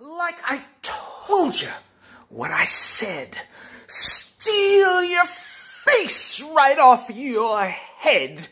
Like I told you what I said, steal your face right off your head.